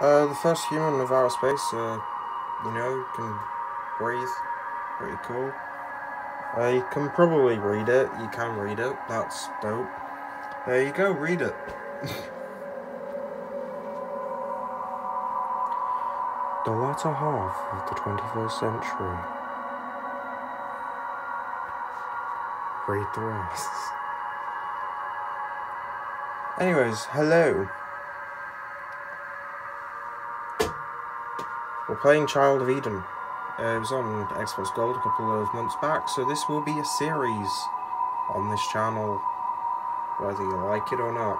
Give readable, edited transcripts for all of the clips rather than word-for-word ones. The first human of outer space, you know, can breathe. Pretty cool. You can probably read it. You can read it. That's dope. There you go. Read it. The latter half of the 21st century. Read the rest. Anyways, hello. We're playing Child of Eden. It was on Xbox Gold a couple of months back, so this will be a series on this channel, whether you like it or not.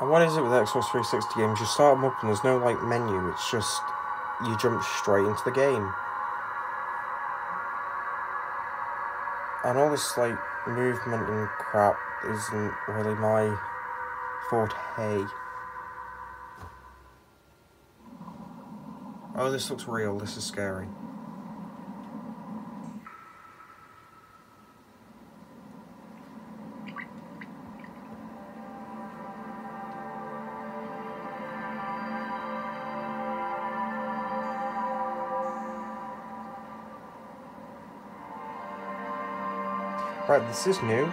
And what is it with Xbox 360 games? You start them up and there's no, like, menu. It's just, you jump straight into the game. And all this, like, movement and crap isn't really my... Hey. Oh, this looks real. This is scary. Right, this is new.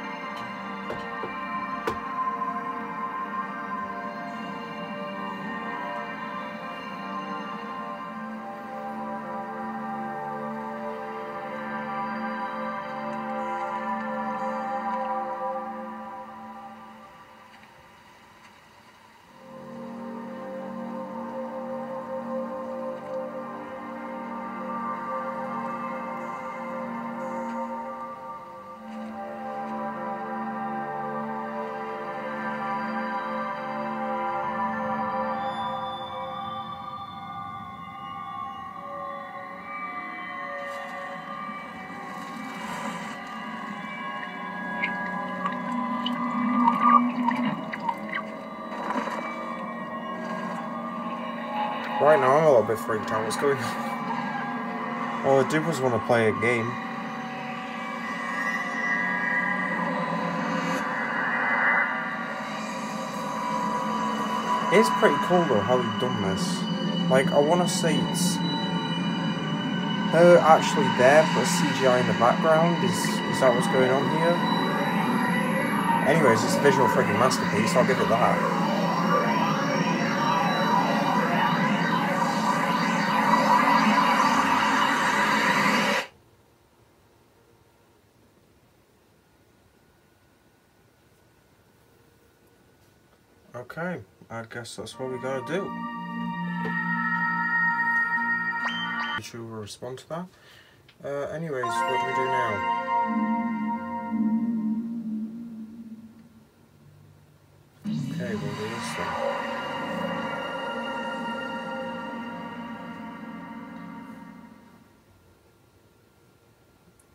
Right now, I'm a little bit freaked out. What's going on? Well, I do just want to play a game. It's pretty cool, though, how they've done this. Like, I want to say it's... her actually there, but CGI in the background. Is that what's going on here? Anyways, it's a visual freaking masterpiece. I'll give it that. Okay, I guess that's what we gotta do. Did you respond to that? Anyways, what do we do now? Okay, we'll do this thing.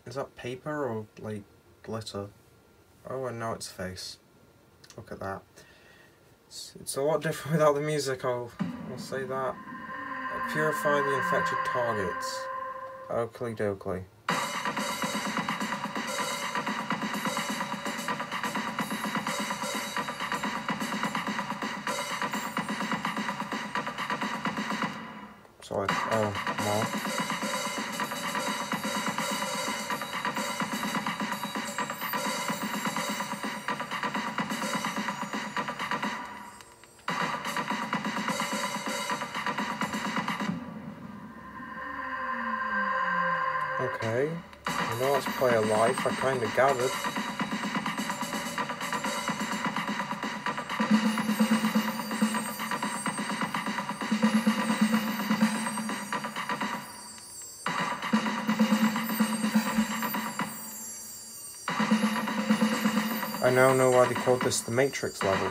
Is that paper or, like, glitter? Oh, and now it's face. Look at that. It's a lot different without the music, I'll say that. Purify the infected targets. Oakley dokley. Sorry, oh, no. Okay, I know it's player life, I kind of gathered. I now know why they called this the Matrix level.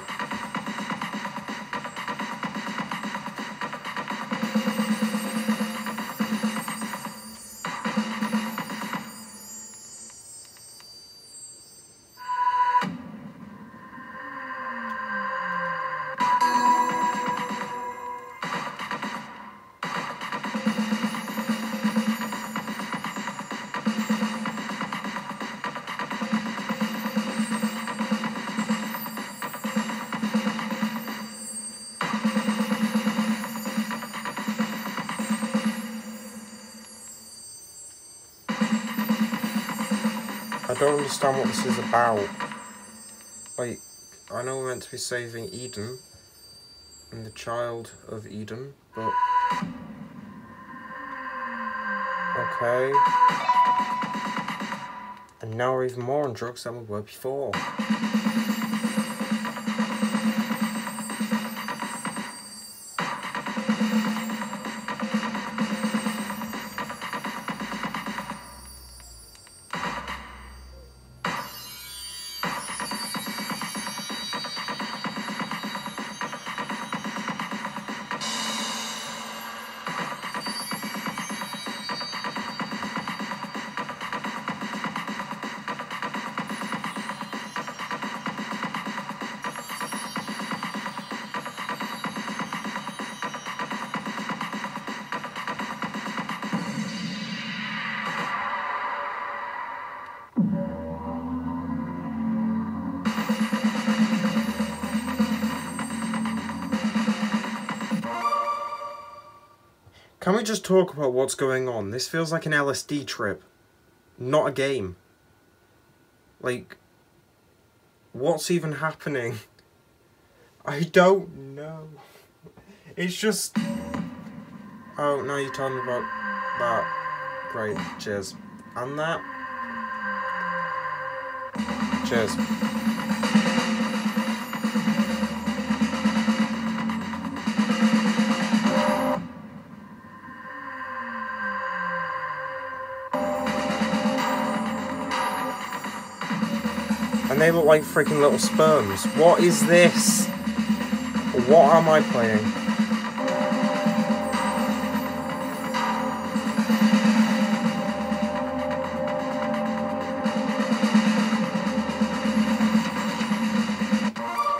I don't understand what this is about. Like, I know we're meant to be saving Eden and the Child of Eden, but... okay. And now we're even more on drugs than we were before. Can we just talk about what's going on? This feels like an LSD trip, not a game. Like, what's even happening? I don't know. It's just... oh, now you're telling me about that. Great, cheers. And that. Cheers. And they look like freaking little sperms. What is this? What am I playing?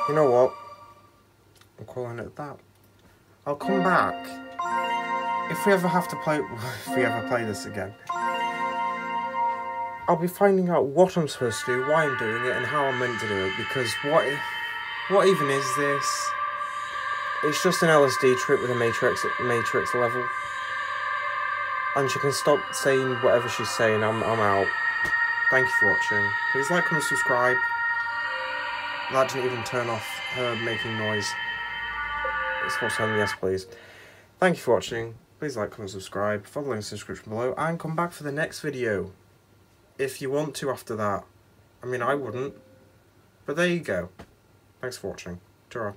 You know what? I'm calling it that. I'll come back if we ever have to play. If we ever play this again. I'll be finding out what I'm supposed to do, why I'm doing it, and how I'm meant to do it, because what even is this? It's just an LSD trip with a Matrix level. And she can stop saying whatever she's saying. I'm out. Thank you for watching. Please like, comment, subscribe. That didn't even turn off her making noise. It's what's happening, yes please. Thank you for watching. Please like, comment, subscribe. Follow the links in the description below, and come back for the next video. If you want to after that. I mean, I wouldn't. But there you go. Thanks for watching. Ta-ra.